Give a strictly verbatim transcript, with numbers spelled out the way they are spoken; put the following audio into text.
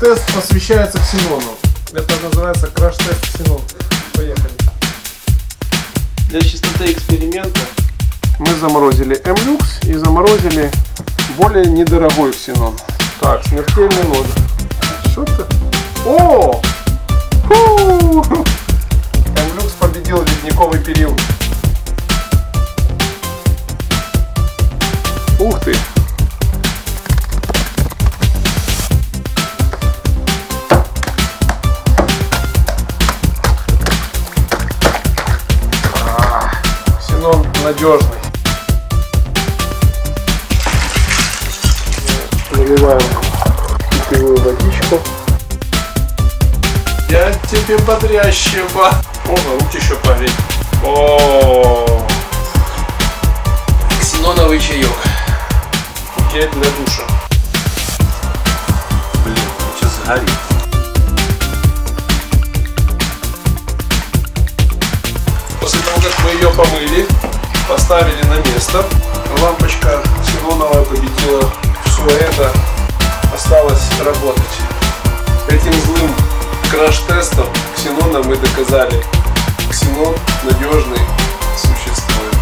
тест посвящается ксенону. Это называется краш-тест ксенон. Поехали. Для чистоты эксперимента мы заморозили MLux и заморозили более недорогой ксенон. Так, смертельный лод. Что-то. О! MLux победил ледниковый период. Ух ты! Ксенон надежный. Наливаем питьевую водичку. Я тебе бодрящего. О, руки еще парень. О, ксеноновый чаек. Гель для душа. Блин, сейчас горит. После того, как мы ее помыли, поставили на место, лампочка ксеноновая победила все это, осталось работать. Этим злым краш-тестом ксенона мы доказали: ксенон надежный существует.